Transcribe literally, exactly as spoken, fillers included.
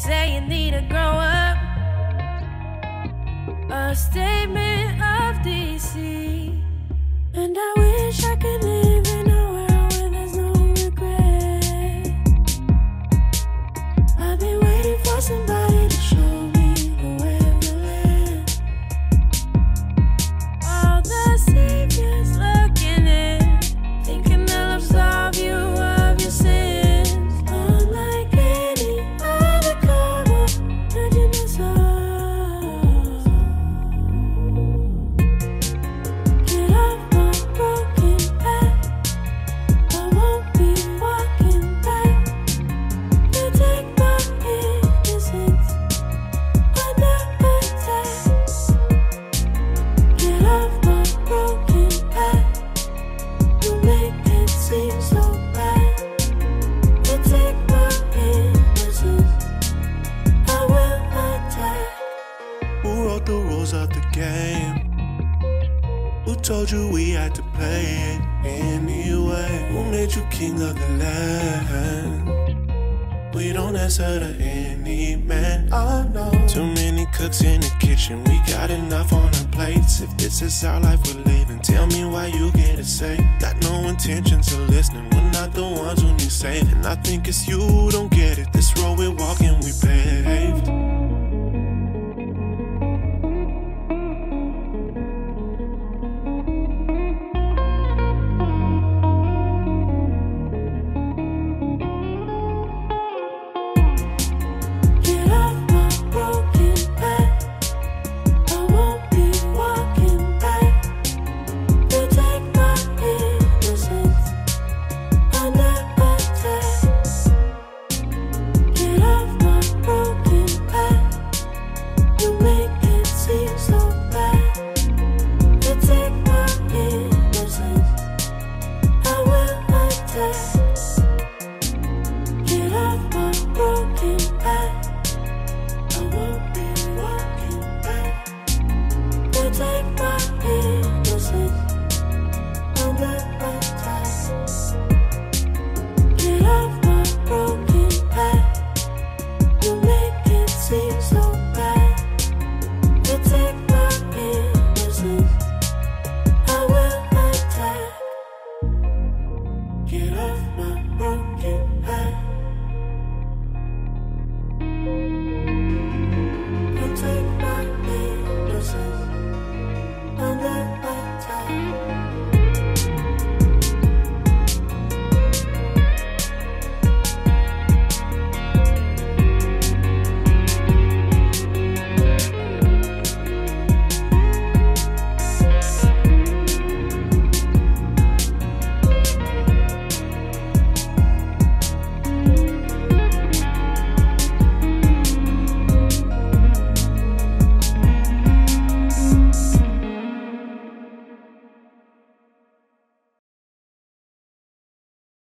say you need to grow up. A statement of D C. And I wish I could live in a world where there's no regret. I've been waiting for somebody to show me the way of the land. All the saviors looking in, thinking they'll absolve you of your sins. Unlike any other color, not in the soul. Get up. Told you we had to play it anyway. Who made you king of the land? We don't answer to any man. Oh no. Too many cooks in the kitchen. We got enough on our plates. If this is our life we're living, tell me why you get to say. Got no intentions of listening. We're not the ones who need saving. I think it's you who don't get it. This road we're walking, we paved.